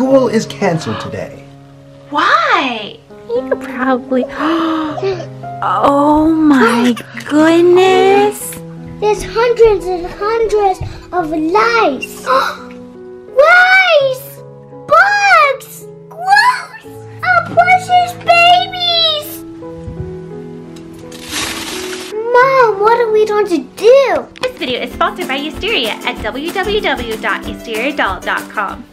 School is canceled today. Why? You probably... Oh my goodness. There's hundreds and hundreds of lice. Lice! Bugs! Gross! Our precious babies! Mom, what are we going to do? This video is sponsored by Yesteria at www.yesteriadoll.com.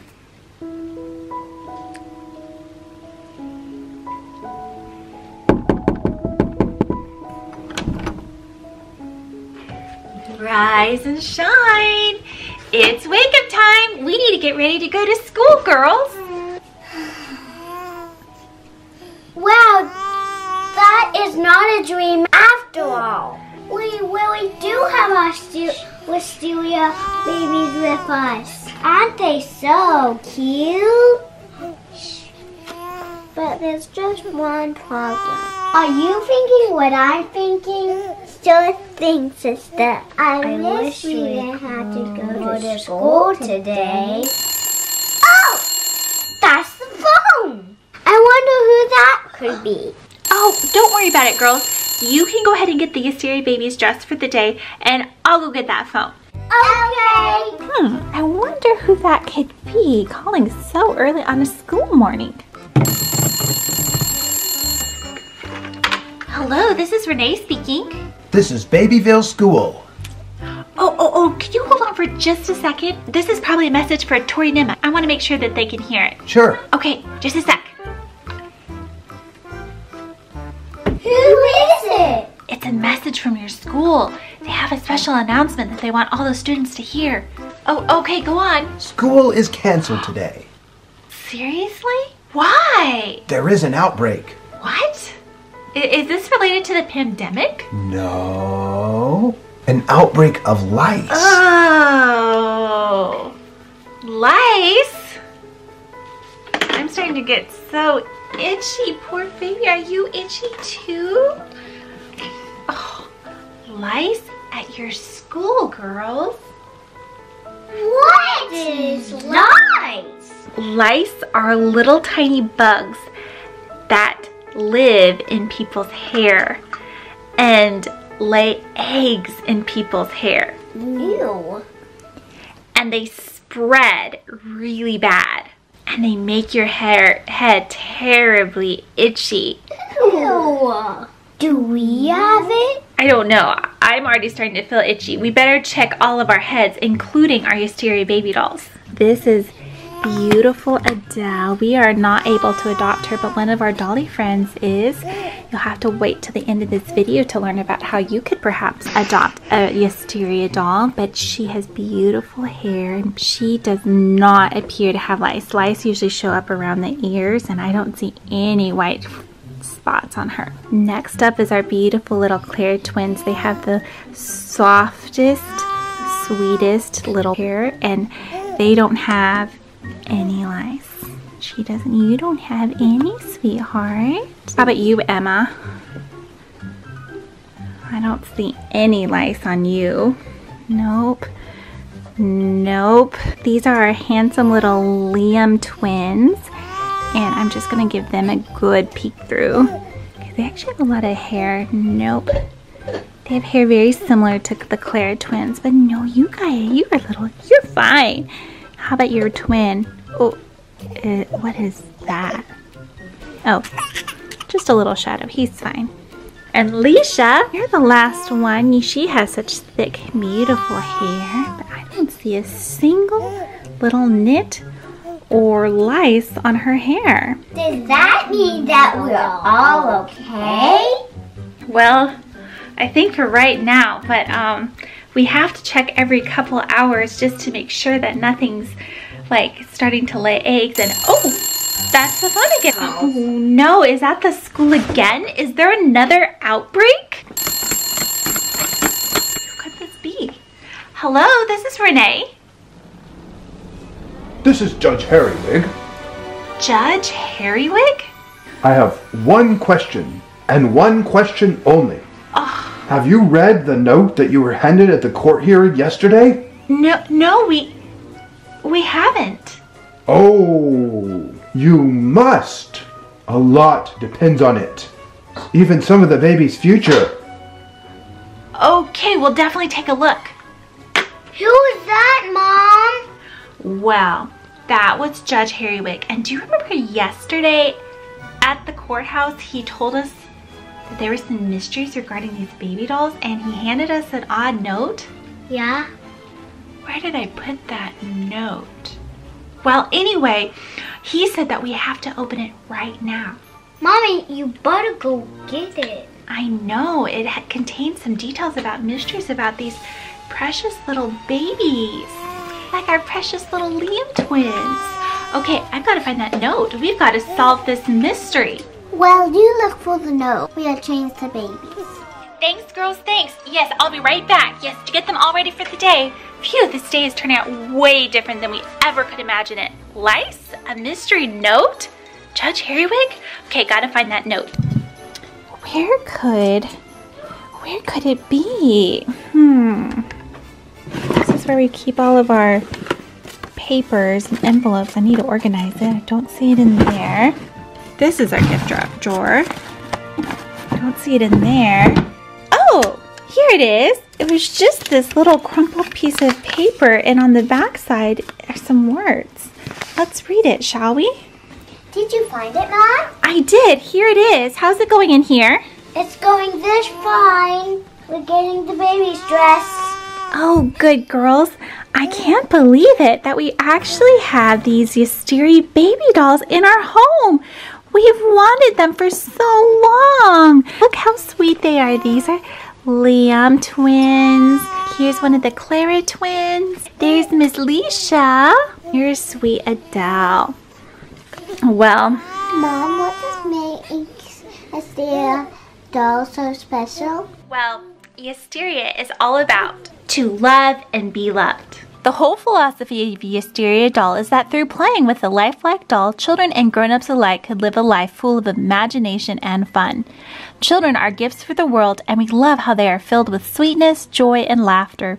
Rise and shine. It's wake up time. We need to get ready to go to school, girls. Wow, that is not a dream after all. We really do have our Wisteria babies with us. Aren't they so cute? But there's just one problem. Are you thinking what I'm thinking? Sure thing, sister. I wish we didn't have to go to school today. Oh! That's the phone! I wonder who that could be. Oh, don't worry about it, girls. You can go ahead and get the Yesteria babies dressed for the day, and I'll go get that phone. Okay! I wonder who that could be calling so early on a school morning. Hello, this is Renee speaking. This is Babyville School. Oh, can you hold on for just a second? This is probably a message for Tori and Emma. I want to make sure that they can hear it. Sure. Okay, just a sec. Who is it? It's a message from your school. They have a special announcement that they want all the students to hear. Oh, okay, go on. School is canceled today. Seriously? Why? There is an outbreak. What? Is this related to the pandemic? No. An outbreak of lice. Oh. Lice? I'm starting to get so itchy. Poor baby, are you itchy too? Oh, lice at your school, girls? What is lice? Lice are little tiny bugs that live in people's hair and lay eggs in people's hair. Ew. And they spread really bad. And they make your head terribly itchy. Ew. Do we have it? I don't know. I'm already starting to feel itchy. We better check all of our heads, including our Yesteria baby dolls. This is beautiful Adele. We are not able to adopt her, but one of our dolly friends is. You'll have to wait till the end of this video to learn about how you could perhaps adopt a Yesteria doll, but she has beautiful hair and she does not appear to have lice. Lice usually show up around the ears and I don't see any white spots on her. Next up is our beautiful little Claire twins. They have the softest, sweetest little hair and they don't have any lice. She doesn't. You don't have any, sweetheart. How about you, Emma? I don't see any lice on you. Nope. Nope. These are our handsome little Liam twins. And I'm just going to give them a good peek through. They actually have a lot of hair. Nope. They have hair very similar to the Claire twins. But no, you guys, you are little. You're fine. How about your twin? Oh, what is that? Oh, just a little shadow. He's fine. And Leisha, you're the last one. She has such thick, beautiful hair. But I don't see a single little knit or lice on her hair. Does that mean that we're all okay? Well, I think for right now, but we have to check every couple hours just to make sure that nothing's like starting to lay eggs and oh, that's the phone again. Oh no, is that the school again? Is there another outbreak? Who could this be? Hello, this is Renee. This is Judge Harrywig. Judge Harrywig? I have one question and one question only. Oh. Have you read the note that you were handed at the court hearing yesterday? No, we haven't. Oh, you must. A lot depends on it. Even some of the baby's future. Okay, we'll definitely take a look. Who was that, Mom? Wow, that was Judge Harrywig. And do you remember yesterday at the courthouse, he told us that there were some mysteries regarding these baby dolls, and he handed us an odd note? Yeah. Where did I put that note? Well, anyway, he said that we have to open it right now. Mommy, you better go get it. I know, it contains some details about mysteries about these precious little babies, like our precious little Liam twins. Okay, I've got to find that note. We've got to solve this mystery. Well, you look for the note. We'll change the babies. Thanks, girls, thanks. Yes, I'll be right back. Yes, to get them all ready for the day. Phew, this day is turning out way different than we ever could imagine it. Lice? A mystery note? Judge Harrywig? Okay, gotta find that note. Where could it be? This is where we keep all of our papers and envelopes. I need to organize it. I don't see it in there. This is our gift wrap drawer. I don't see it in there. Oh, here it is. It was just this little crumpled piece of paper, and on the back side are some words. Let's read it, shall we? Did you find it, Mom? I did. Here it is. How's it going in here? It's going this fine. We're getting the baby's dress. Oh, good girls. I can't believe it that we actually have these Yesteria baby dolls in our home. We've wanted them for so long. Look how sweet they are. These are Liam twins. Here's one of the Clara twins. There's Miss Leisha. Here's sweet Adele. Well, Mom, what makes Yesteria doll so special? Well, Yesteria is all about to love and be loved. The whole philosophy of Yesteria doll is that through playing with a lifelike doll, children and grown-ups alike could live a life full of imagination and fun. Children are gifts for the world, and we love how they are filled with sweetness, joy, and laughter.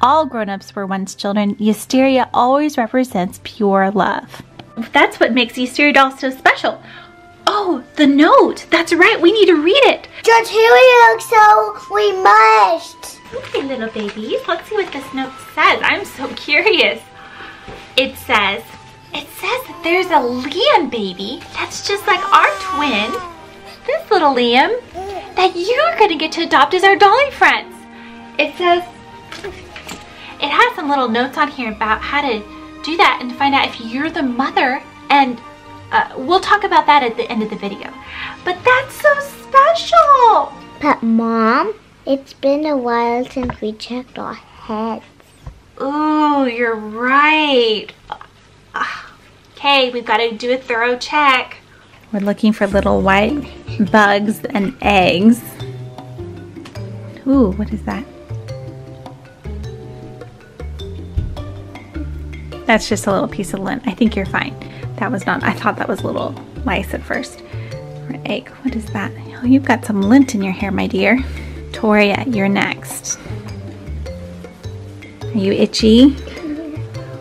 All grown-ups were once children. Yesteria always represents pure love. That's what makes Yesteria doll so special. Oh, the note. That's right. We need to read it. Judge Harrywig, so we must. Okay, little babies. Let's see what this note says. I'm so curious. It says that there's a Liam baby that's just like our twin, this little Liam, that you're going to get to adopt as our dolly friends. It says, it has some little notes on here about how to do that and find out if you're the mother, and we'll talk about that at the end of the video. But that's so special! But Mom, it's been a while since we checked our heads. Ooh, you're right. Okay, we've got to do a thorough check. We're looking for little white bugs and eggs. Ooh, what is that? That's just a little piece of lint. I think you're fine. That was not, I thought that was little lice at first. Or egg, what is that? Oh, you've got some lint in your hair, my dear. Toria, you're next. Are you itchy?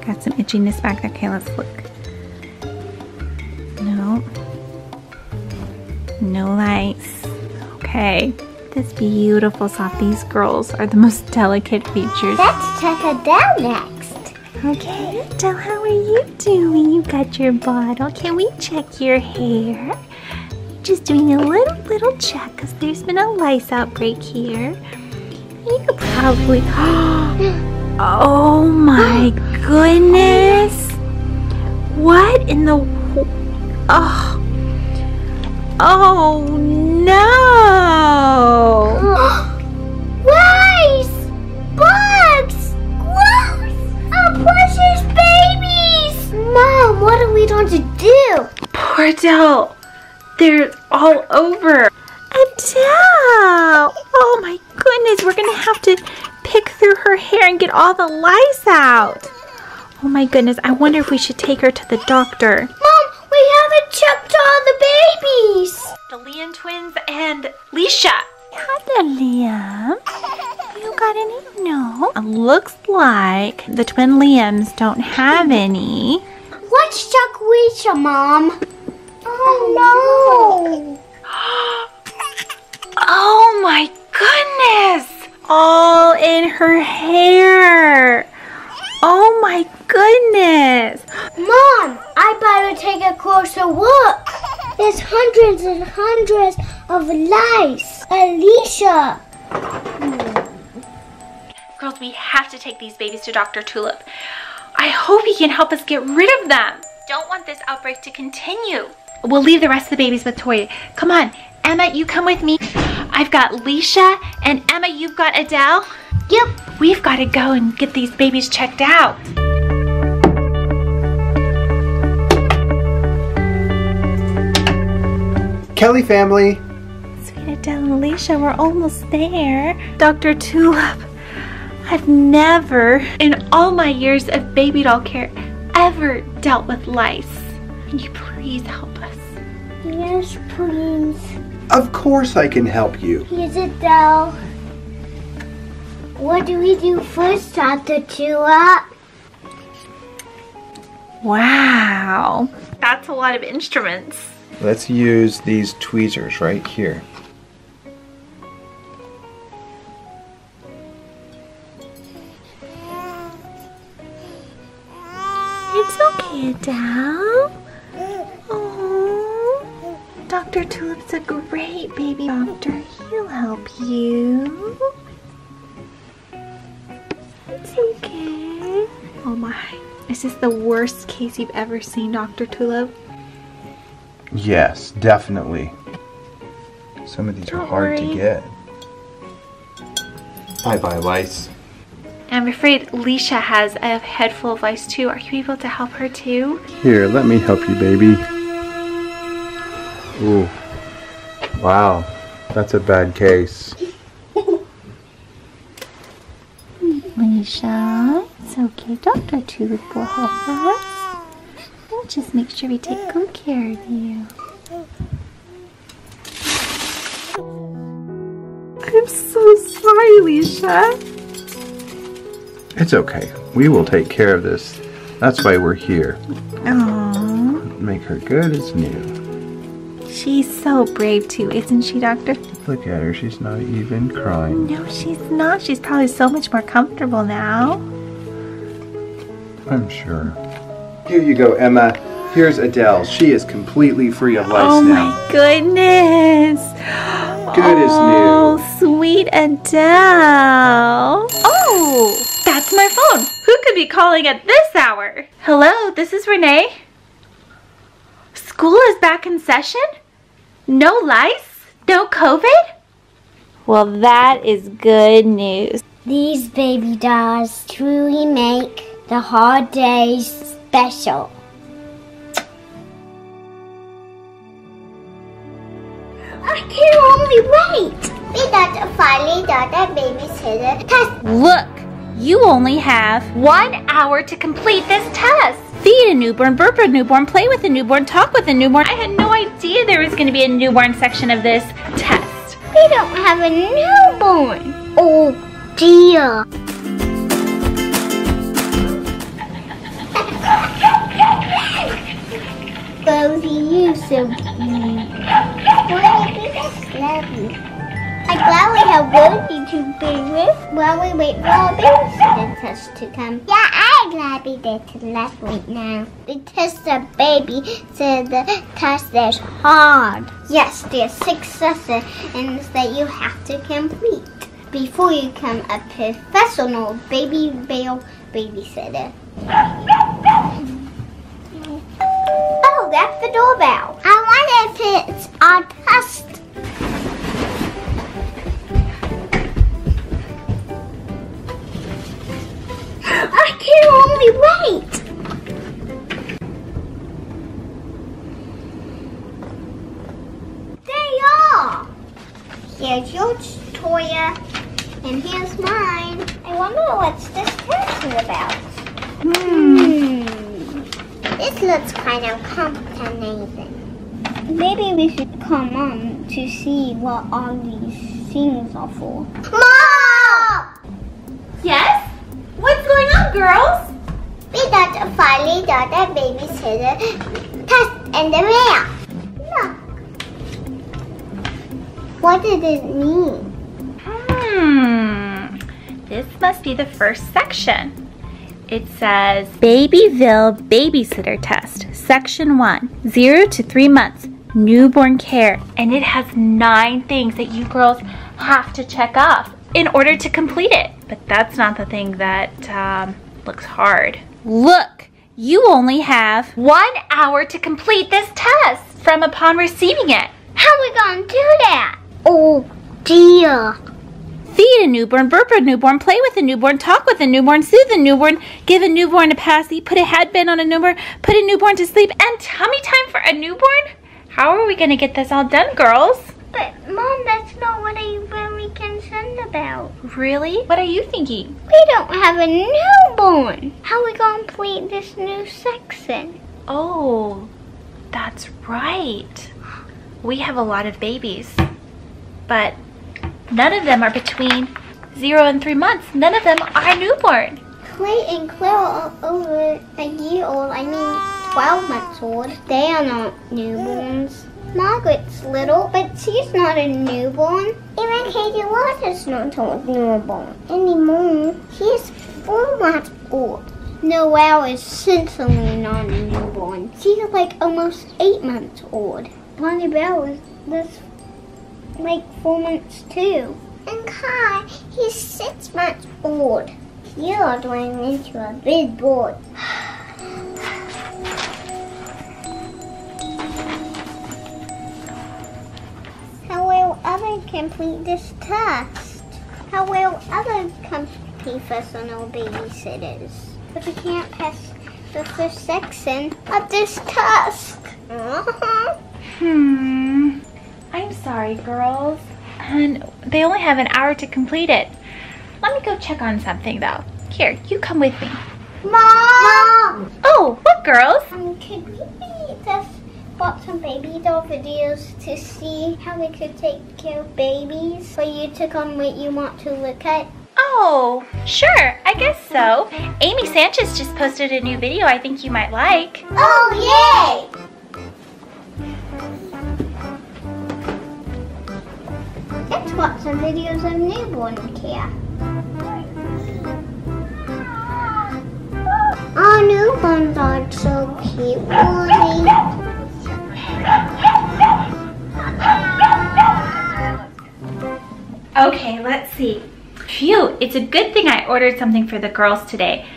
Got some itchiness back there. Okay, let's look. No. No lice. Okay. That's beautiful, soft. These girls are the most delicate features. Let's check Adele next. Okay, Adele, how are you doing? You got your bottle. Can we check your hair? Just doing a little check because there's been a lice outbreak here. You could probably... Oh my goodness! What in the... Oh! Oh no! What are we going to do? Poor Adele. They're all over. Adele! Oh my goodness. We're going to have to pick through her hair and get all the lice out. Oh my goodness. I wonder if we should take her to the doctor. Mom, we haven't checked all the babies. The Liam twins and Leisha. Hello, Liam. You got any? No. It looks like the twin Liams don't have any. What's Chuck-weecha, Mom? Oh, no. Oh, my goodness. All in her hair. Oh, my goodness. Mom, I better take a closer look. There's hundreds and hundreds of lice. Alicia. Girls, we have to take these babies to Dr. Tulip. I hope he can help us get rid of them. Don't want this outbreak to continue. We'll leave the rest of the babies with Toria. Come on, Emma, you come with me. I've got Leisha, and Emma, you've got Adele. Yep, we've got to go and get these babies checked out. Kelly family. Sweet Adele and Leisha, we're almost there. Dr. Tulip. I've never, in all my years of baby doll care, ever dealt with lice. Can you please help us? Yes, please. Of course I can help you. Here's a doll. What do we do first, Dr. Tulip? Wow. That's a lot of instruments. Let's use these tweezers right here. It's okay, Adele. Oh, Dr. Tulip's a great baby doctor. He'll help you. It's okay. Oh my, is this the worst case you've ever seen, Dr. Tulip? Yes, definitely. Some of these are hard to get. Bye-bye, lice. I'm afraid Leisha has a head full of lice too. Are you able to help her too? Here, let me help you, baby. Ooh. Wow. That's a bad case. Leisha, it's okay. Dr. Tulip will help us. We'll just make sure we take good care of you. I'm so sorry, Leisha. It's okay. We will take care of this. That's why we're here. Aww. Make her good as new. She's so brave too, isn't she, Doctor? Look at her. She's not even crying. No, she's not. She's probably so much more comfortable now. I'm sure. Here you go, Emma. Here's Adele. She is completely free of lice now. Oh my goodness. Good as new. Oh, sweet Adele. Oh! That's my phone. Who could be calling at this hour? Hello, this is Renee. School is back in session? No lice? No COVID? Well, that is good news. These baby dolls truly make the holidays special. I can only wait. We got to finally got that babysitter test. Look. You only have 1 hour to complete this test. Feed a newborn, burp a newborn, play with a newborn, talk with a newborn. I had no idea there was going to be a newborn section of this test. We don't have a newborn. Oh dear. Rosie, you so cute. Why do people slap you? I'm glad we have Rosie to be with while we wait for our babysitter test to come. Yeah, I'm glad we did to left right now. We test the baby, so the test is hard. Yes, there's 6 lessons that you have to complete before you become a professional Babyville babysitter. Oh, that's the doorbell. I wonder if it's our test. I can only wait. There you are. Here's yours, Toria, and here's mine. I wonder what's this test is about. This looks kind of complicated. Maybe we should call Mom to see what all these things are for. Mom! Yes? What's going on, girls? We got a finally got a babysitter test in the mail. Look. What does it mean? This must be the first section. It says Babyville Babysitter Test, Section 1, 0 to 3 months, newborn care. And it has 9 things that you girls have to check off in order to complete it. But that's not the thing that looks hard. Look, you only have 1 hour to complete this test from upon receiving it. How are we gonna do that? Oh dear. Feed a newborn, burp a newborn, play with a newborn, talk with a newborn, soothe a newborn, give a newborn a passy, put a headband on a newborn, put a newborn to sleep, and tummy time for a newborn? How are we gonna get this all done, girls? But Mom, that's not what I'm really concerned about. Really? What are you thinking? We don't have a newborn. How are we gonna complete this new section? Oh, that's right. We have a lot of babies, but none of them are between 0 and 3 months. None of them are newborn. Clay and Claire are over a year old, I mean 12 months old. They are not newborns. Margaret's little, but she's not a newborn. Even Katie Waters not a newborn anymore. She's 4 months old. Noelle is certainly not a newborn. She's like almost 8 months old. Bonnie Bell is this like 4 months too. And Kai, he's 6 months old. You are going into a big board. How will others complete this test? How will others complete personal babysitters? If we can't pass the first section of this test. I'm sorry, girls. And they only have an hour to complete it. Let me go check on something, though. Here, you come with me. Mom! Oh, what, girls? Could we just watch some baby doll videos to see how we could take care of babies? Or you took on what you want to look at? Oh, sure. I guess so. Amy Sanchez just posted a new video I think you might like. Oh, yay! Let's watch some videos of newborn care. Our newborns are so cute, aren't they? Okay, let's see. Phew, it's a good thing I ordered something for the girls today.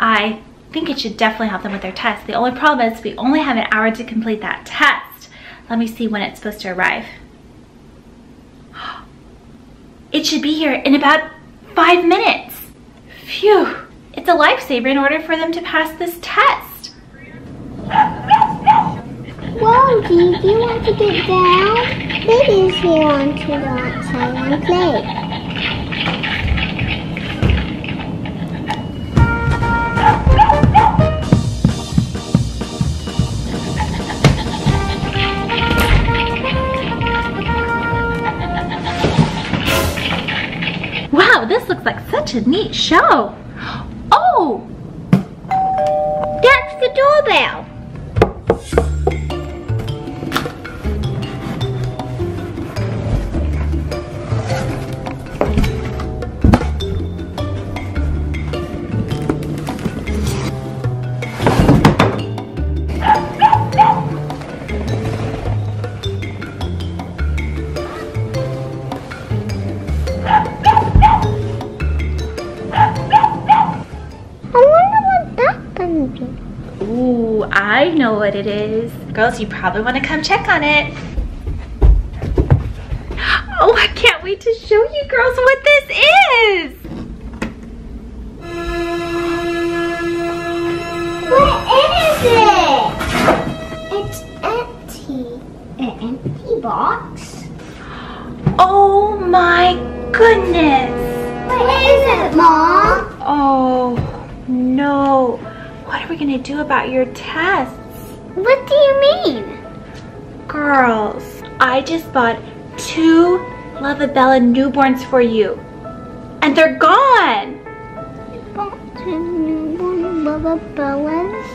I think it should definitely help them with their test. The only problem is we only have an hour to complete that test. Let me see when it's supposed to arrive. It should be here in about 5 minutes. Phew, it's a lifesaver in order for them to pass this test. Whoa, Dee, do you want to get down? Babies here want to go outside and play. This looks like such a neat show. Oh! That's the doorbell. I know what it is. Girls, you probably want to come check on it. Oh, I can't wait to show you girls what this is. What is it? It's empty. An empty box? Oh my goodness. What is it, Mom? Oh, no. What are we gonna do about your tests? What do you mean? Girls, I just bought 2 Luvabella newborns for you. And they're gone! You bought 2 newborns? Luvabella's?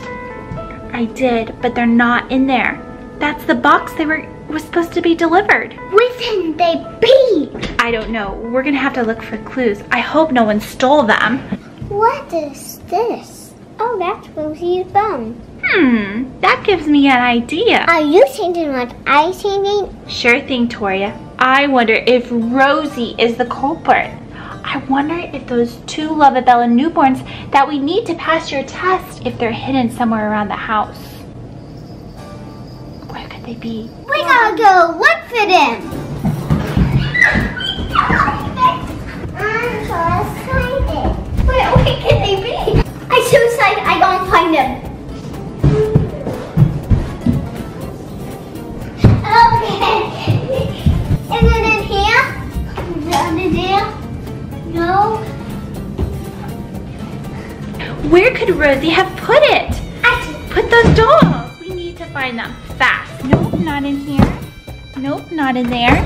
I did, but they're not in there. That's the box they were supposed to be delivered. Wouldn't they be? I don't know. We're gonna have to look for clues. I hope no one stole them. What is this? Oh, that's Rosie's bum. That gives me an idea. Are you changing what I'm changing? Sure thing, Toria. I wonder if Rosie is the culprit. I wonder if those two Luvabella newborns that we need to pass your test, if they're hidden somewhere around the house. Where could they be? We gotta go look for them. I'm so excited. Where could they be? I'm so excited I don't find them. Okay. Is it in here? Is it under there? No. Where could Rosie have put it? Put those dolls. We need to find them fast. Nope, not in here. Nope, not in there.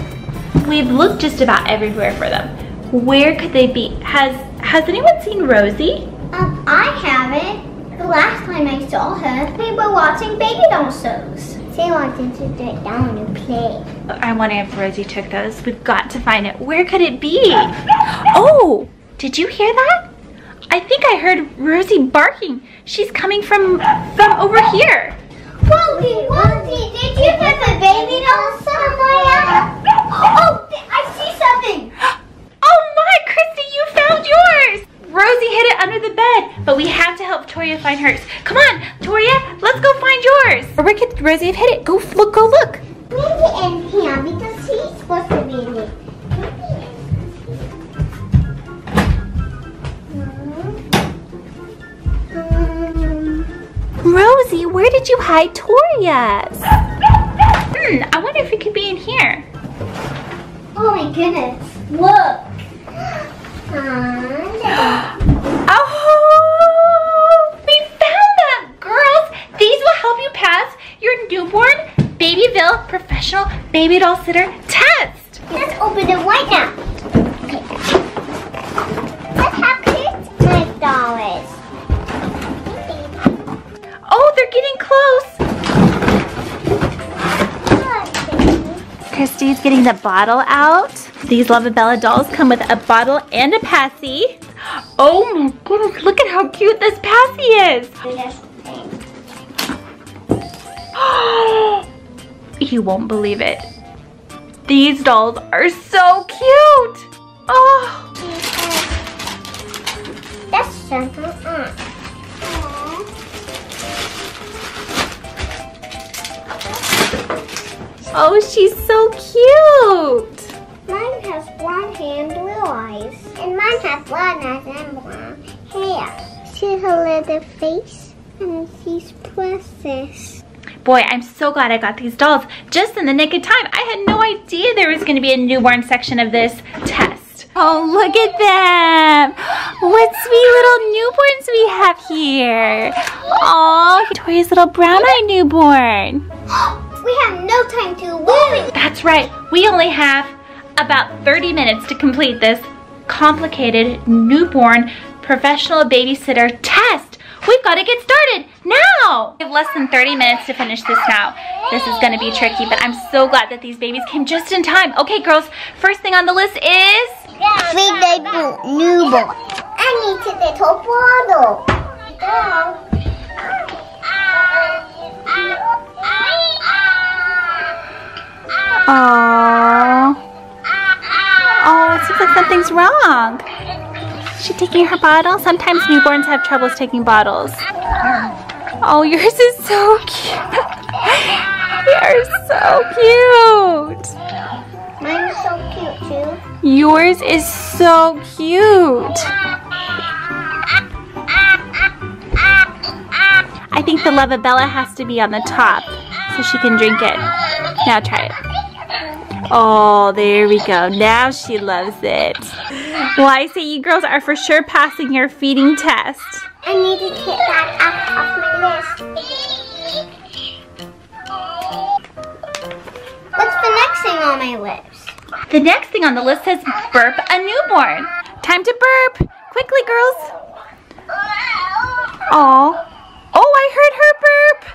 We've looked just about everywhere for them. Where could they be? Has anyone seen Rosie? I haven't. The last time I saw her, we were watching baby doll shows. They wanted to sit down and play. I wonder if Rosie took those. We've got to find it. Where could it be? Oh, did you hear that? I think I heard Rosie barking. She's coming from over here. Rosie, did you put the baby doll somewhere? Oh, I see something. Oh my, Christy, you found yours. Rosie hid it under the bed, but we have to help Toria find hers. Come on, Toria, let's go find yours. Or where could Rosie have hid it? Go look, go look. Maybe in here, because she's supposed to be in it. Rosie, where did you hide Toria's? I wonder if it could be in here. Oh my goodness, look. Oh, we found them, girls. These will help you pass your newborn Babyville professional baby doll sitter test. Let's open it right now. Okay. Let's have $6. Oh, they're getting close. Christy's getting the bottle out. These Luvabella dolls come with a bottle and a passy. Oh my goodness, look at how cute this passy is. You won't believe it. These dolls are so cute. Oh. That's something. Oh, she's so cute. Mine has blonde hair and blue eyes. And mine has blonde eyes and blonde hair. She has a little face and she's precious. Boy, I'm so glad I got these dolls just in the nick of time. I had no idea there was going to be a newborn section of this test. Oh, look at them. What sweet little newborns we have here. Oh, Toria's little brown-eyed newborn. We have no time to lose. That's right. We only have about 30 minutes to complete this complicated newborn professional babysitter test. We've got to get started now. We have less than 30 minutes to finish this now. This is going to be tricky, but I'm so glad that these babies came just in time. Okay, girls, first thing on the list is... Feed the newborn. I need to get a bottle. Aww. Oh, it seems like something's wrong. Is she taking her bottle? Sometimes newborns have troubles taking bottles. Oh, yours is so cute. They are so cute. Mine's so cute too. Yours is so cute. I think the Luvabella has to be on the top so she can drink it. Now try it. Oh, there we go. Now she loves it. Well, I say you girls are for sure passing your feeding test. I need to get that off my list. What's the next thing on my list? The next thing on the list says burp a newborn. Time to burp. Quickly, girls. Aw. Oh, I heard her burp.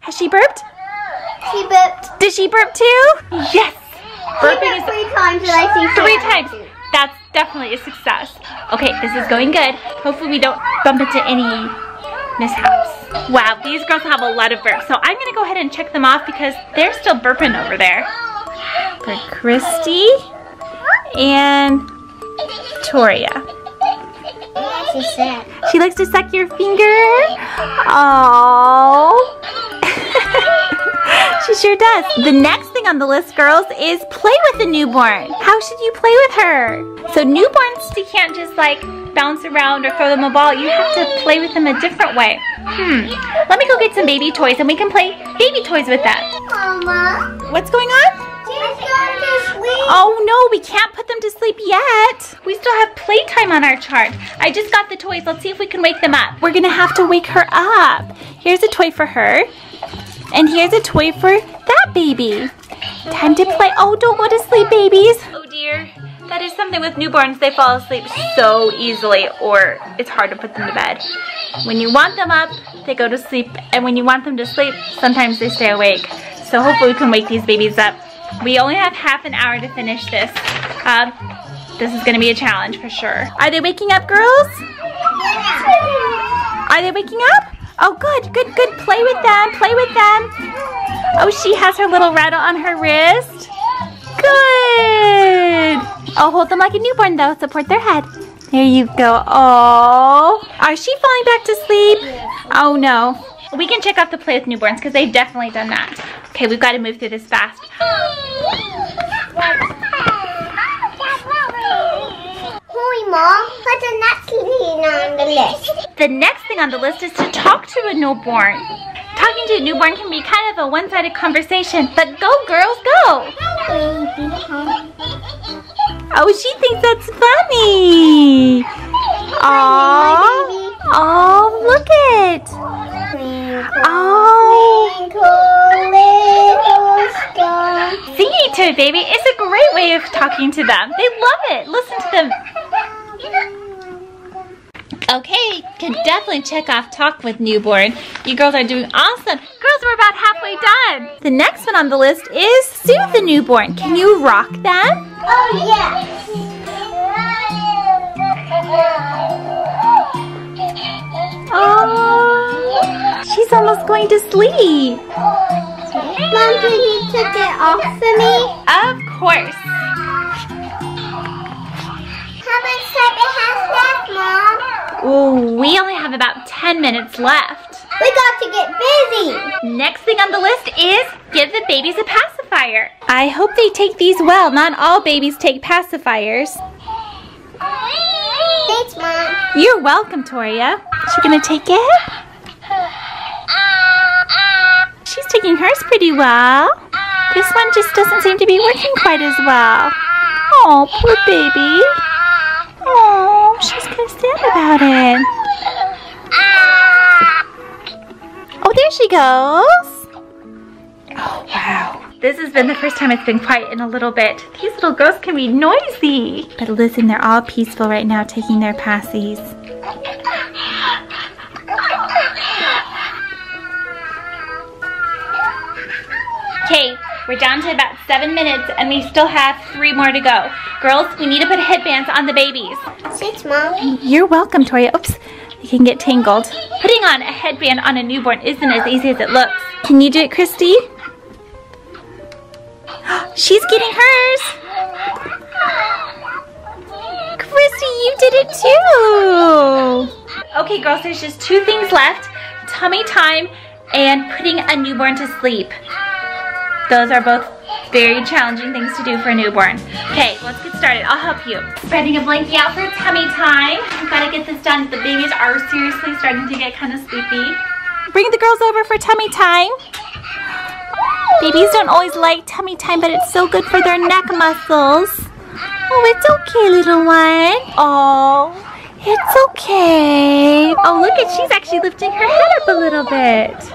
Has she burped? She burped. Did she burp too? Yes. Burping is three times. I think three times. That's definitely a success. Okay, this is going good. Hopefully we don't bump into any mishaps. Wow, these girls have a lot of burps. So I'm gonna go ahead and check them off because they're still burping over there. For Christy and Toria. She likes to suck your finger. Oh. She sure does. The next thing on the list, girls, is play with the newborn. How should you play with her? So newborns, you can't just like bounce around or throw them a ball. You have to play with them a different way. Let me go get some baby toys and we can play baby toys with them. Mama. What's going on? Oh no, we can't put them to sleep yet. We still have playtime on our chart. I just got the toys. Let's see if we can wake them up. We're gonna have to wake her up. Here's a toy for her. And here's a toy for that baby. Time to play. Oh, don't go to sleep, babies. Oh dear. That is something with newborns. They fall asleep so easily, or it's hard to put them to bed. When you want them up, they go to sleep. And when you want them to sleep, sometimes they stay awake. So hopefully we can wake these babies up. We only have half an hour to finish this. This is gonna be a challenge for sure. Are they waking up, girls? Are they waking up? Oh, good, good, good. Play with them, play with them. Oh, she has her little rattle on her wrist. Good. Oh, hold them like a newborn though. Support their head. There you go. Oh, are she falling back to sleep? Oh no. We can check out the play with newborns because they've definitely done that. Okay, we've got to move through this fast. Holy Mom, what's the next thing on the list? The next thing on the list is to talk to a newborn. Talking to a newborn can be kind of a one-sided conversation, but go girls, go! Oh, she thinks that's funny! Aww! Oh, look it! Oh, singing to a baby is a great way of talking to them. They love it. Listen to them. Okay, can definitely check off talk with newborn. You girls are doing awesome. Girls, we're about halfway done. The next one on the list is soothe the newborn. Can you rock them? Oh, yes. Oh. She's almost going to sleep. Mom, can you take it off for me? Of course. How much time do we have left, Mom? Oh, we only have about 10 minutes left. We got to get busy. Next thing on the list is give the babies a pacifier. I hope they take these well. Not all babies take pacifiers. Thanks, Mom. You're welcome, Toria. Is she going to take it? She's taking hers pretty well. This one just doesn't seem to be working quite as well. Oh, poor baby. Oh, she's concerned about it. Oh, there she goes. Oh, wow. This has been the first time it's been quiet in a little bit. These little girls can be noisy. But listen, they're all peaceful right now taking their passies. Okay, we're down to about 7 minutes and we still have 3 more to go. Girls, we need to put headbands on the babies. Thanks, Mom. You're welcome, Toria. Oops, you can get tangled. Putting on a headband on a newborn isn't as easy as it looks. Can you do it, Christy? She's getting hers. Christy, you did it too. Okay, girls, there's just 2 things left. Tummy time and putting a newborn to sleep. Those are both very challenging things to do for a newborn. Okay, let's get started. I'll help you. Spreading a blanket out for tummy time. We've got to get this done. The babies are seriously starting to get kind of sleepy. Bring the girls over for tummy time. Babies don't always like tummy time, but it's so good for their neck muscles. Oh, it's okay, little one. Oh, it's okay. Oh, look at, she's actually lifting her head up a little bit.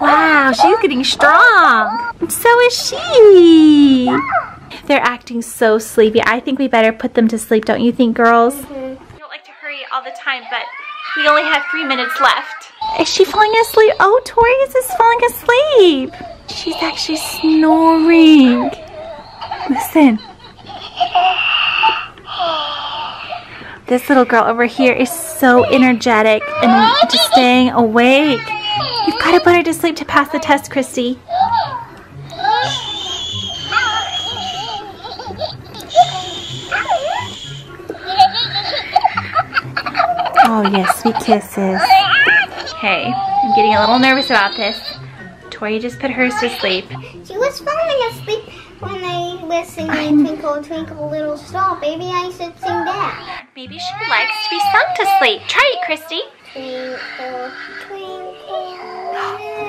Wow, she's getting strong. And so is she. They're acting so sleepy. I think we better put them to sleep, don't you think, girls? Mm-hmm. I don't like to hurry all the time, but We only have 3 minutes left. Is she falling asleep? Oh, Toria's is falling asleep. She's actually snoring. Listen. This little girl over here is so energetic and just staying awake. You've got to put her to sleep to pass the test, Christy. Oh yes, sweet kisses. Hey, I'm getting a little nervous about this. Toria just put hers to sleep. She was falling asleep when I was singing Twinkle Twinkle Little Star. Maybe I should sing that. Maybe she likes to be sung to sleep. Try it, Christy. Twinkle, twinkle.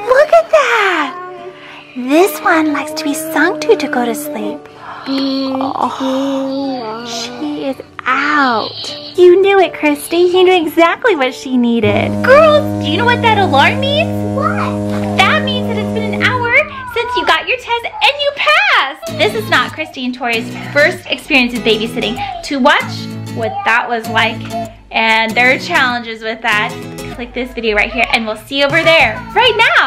Look at that! This one likes to be sung to go to sleep. Oh, she is out. You knew it, Christy. You knew exactly what she needed. Girls, do you know what that alarm means? What? That means that it's been an hour since you got your test and you passed. This is not Christy and Toria's first experience with babysitting. To watch what that was like and their challenges with that, click this video right here and we'll see you over there right now.